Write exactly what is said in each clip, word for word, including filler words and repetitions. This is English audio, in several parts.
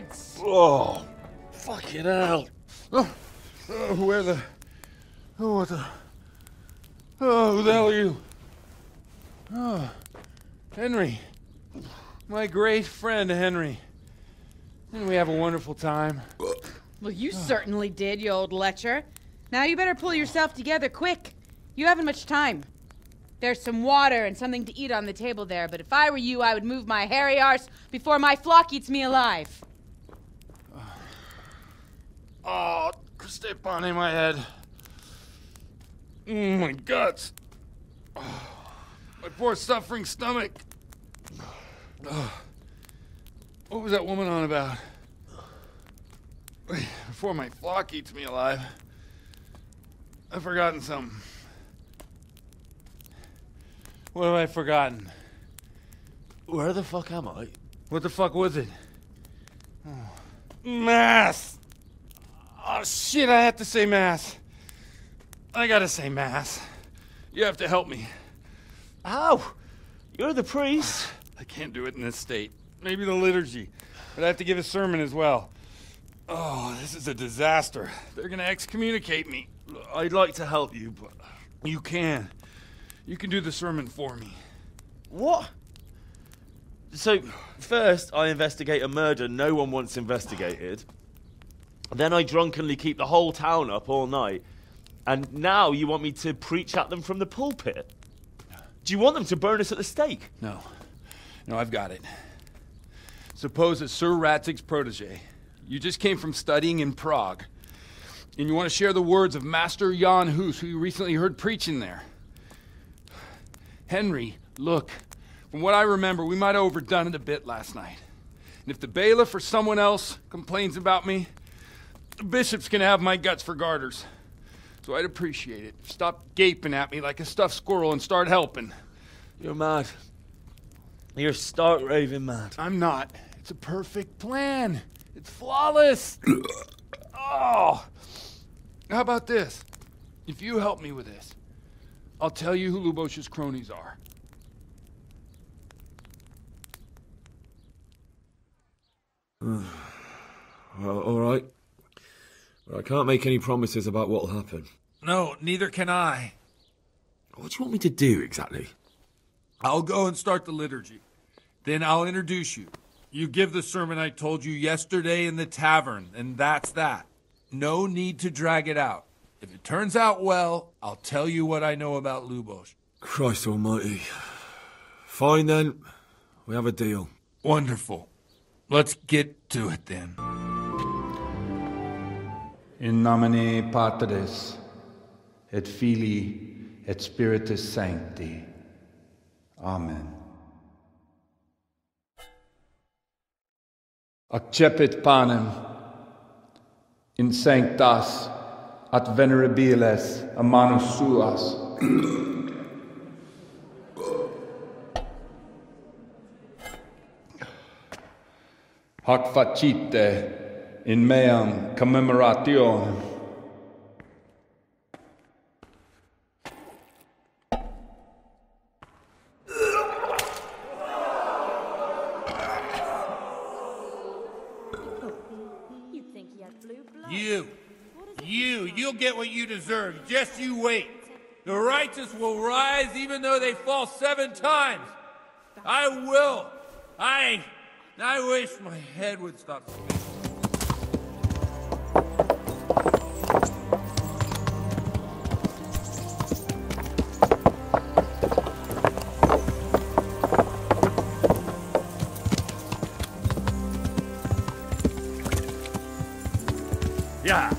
birds. Oh, fucking hell. Oh, oh, where the... Oh, what the... Oh, who the hell are you? Oh, Henry. My great friend, Henry. Didn't we have a wonderful time? Well, you oh. certainly did, you old lecher. Now you better pull yourself together quick. You haven't much time. There's some water and something to eat on the table there, but if I were you, I would move my hairy arse before my flock eats me alive. Oh, Cristepane in my head. Mm, my guts. Oh, my poor suffering stomach. Oh, what was that woman on about? Before my flock eats me alive. I've forgotten something. What have I forgotten? Where the fuck am I? What the fuck was it? Oh. Mass! Oh shit, I have to say mass. I gotta say mass. You have to help me. How? You're the priest. I can't do it in this state. Maybe the liturgy. But I have to give a sermon as well. Oh, this is a disaster. They're gonna excommunicate me. I'd like to help you, but you can. You can do the sermon for me. What? So, first I investigate a murder no one wants investigated. Then I drunkenly keep the whole town up all night. And now you want me to preach at them from the pulpit? Do you want them to burn us at the stake? No. No, I've got it. Suppose that Sir Ratzig's protege. You just came from studying in Prague. And you want to share the words of Master Jan Hus, who you recently heard preaching there. Henry, look, from what I remember, we might have overdone it a bit last night. And if the bailiff or someone else complains about me, the bishop's gonna have my guts for garters. So I'd appreciate it. Stop gaping at me like a stuffed squirrel and start helping. You're mad. You're stark raving mad. I'm not. It's a perfect plan. It's flawless. Oh. How about this? If you help me with this, I'll tell you who Lubosha's cronies are. Well, all right. But I can't make any promises about what'll happen. No, neither can I. What do you want me to do, exactly? I'll go and start the liturgy. Then I'll introduce you. You give the sermon I told you yesterday in the tavern, and that's that. No need to drag it out. If it turns out well, I'll tell you what I know about Lubosha. Christ almighty. Fine then. We have a deal. Wonderful. Let's get to it then. In nomine Patris, et Filii, et Spiritus Sancti. Amen. Accepit panem. In sanctas at venerabiles a manus suas. Hac facite in meam commemorationem. What you deserve, just you wait. The righteous will rise even though they fall seven times. I will. I I wish my head would stop spinning. Yeah.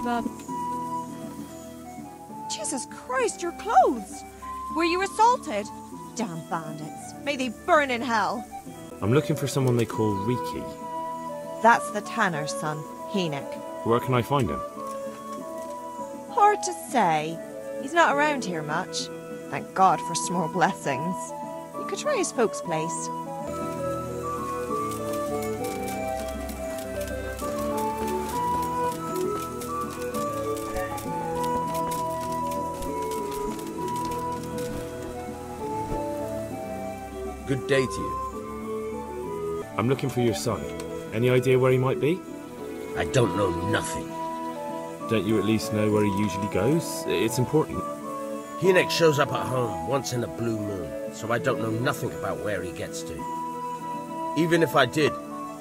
hood, Bob. Jesus Christ, your clothes! Were you assaulted? Damn bandits. May they burn in hell. I'm looking for someone they call Riki. That's the tanner's son, Hynek. Where can I find him? Hard to say. He's not around here much. Thank God for small blessings. You could try his folks' place. Good day to you. I'm looking for your son. Any idea where he might be? I don't know nothing. Don't you at least know where he usually goes? It's important. Hynek shows up at home once in a blue moon, so I don't know nothing about where he gets to. Even if I did,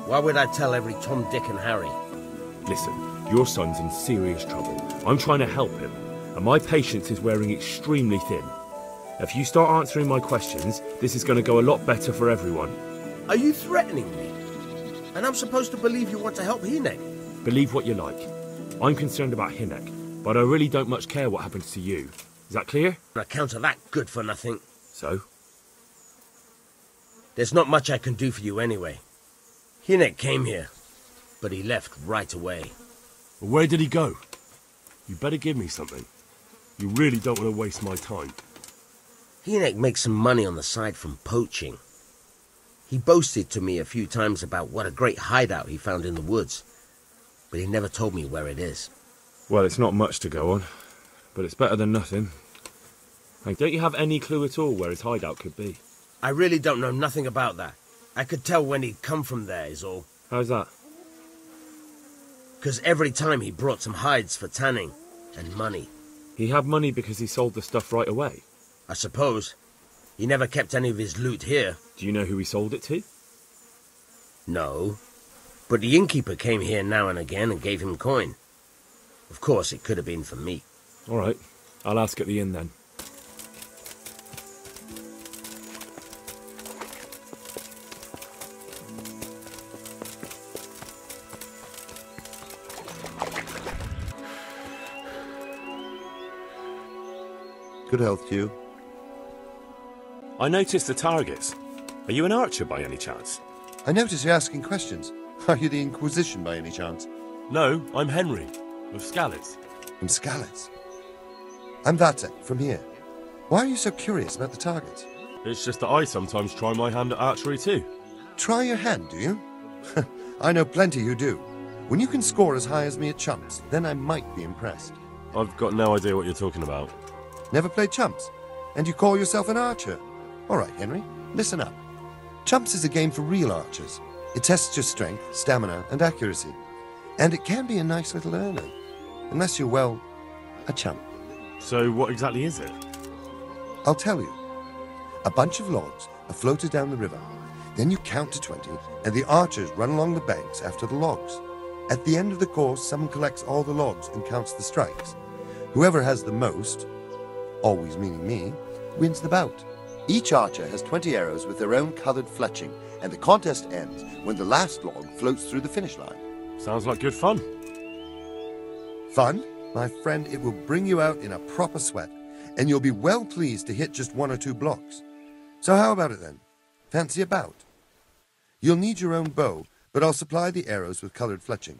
why would I tell every Tom, Dick and Harry? Listen, your son's in serious trouble. I'm trying to help him, and my patience is wearing extremely thin. If you start answering my questions, this is going to go a lot better for everyone. Are you threatening me? And I'm supposed to believe you want to help Hynek? Believe what you like. I'm concerned about Hynek, but I really don't much care what happens to you. Is that clear? I counter that good for nothing. So? There's not much I can do for you anyway. Hynek came here, but he left right away. Well, where did he go? You better give me something. You really don't want to waste my time. Hynek makes some money on the side from poaching. He boasted to me a few times about what a great hideout he found in the woods, but he never told me where it is. Well, it's not much to go on, but it's better than nothing. Like, don't you have any clue at all where his hideout could be? I really don't know nothing about that. I could tell when he'd come from there is all. How's that? Because every time he brought some hides for tanning and money. He had money because he sold the stuff right away? I suppose. He never kept any of his loot here. Do you know who he sold it to? No. But the innkeeper came here now and again and gave him coin. Of course, it could have been for me. All right. I'll ask at the inn then. Good health to you. I noticed the targets. Are you an archer by any chance? I notice you're asking questions. Are you the Inquisition by any chance? No, I'm Henry, of Scalitz. From Scalitz? I'm Vata, from here. Why are you so curious about the targets? It's just that I sometimes try my hand at archery too. Try your hand, do you? I know plenty who do. When you can score as high as me at chumps, then I might be impressed. I've got no idea what you're talking about. Never played chumps? And you call yourself an archer? All right, Henry, listen up. Chumps is a game for real archers. It tests your strength, stamina, and accuracy. And it can be a nice little earner. Unless you're, well, a chump. So what exactly is it? I'll tell you. A bunch of logs are floated down the river. Then you count to twenty, and the archers run along the banks after the logs. At the end of the course, someone collects all the logs and counts the strikes. Whoever has the most, always meaning me, wins the bout. Each archer has twenty arrows with their own coloured fletching, and the contest ends when the last log floats through the finish line. Sounds like good fun. Fun? My friend, it will bring you out in a proper sweat, and you'll be well pleased to hit just one or two blocks. So how about it then? Fancy a bout? You'll need your own bow, but I'll supply the arrows with coloured fletching.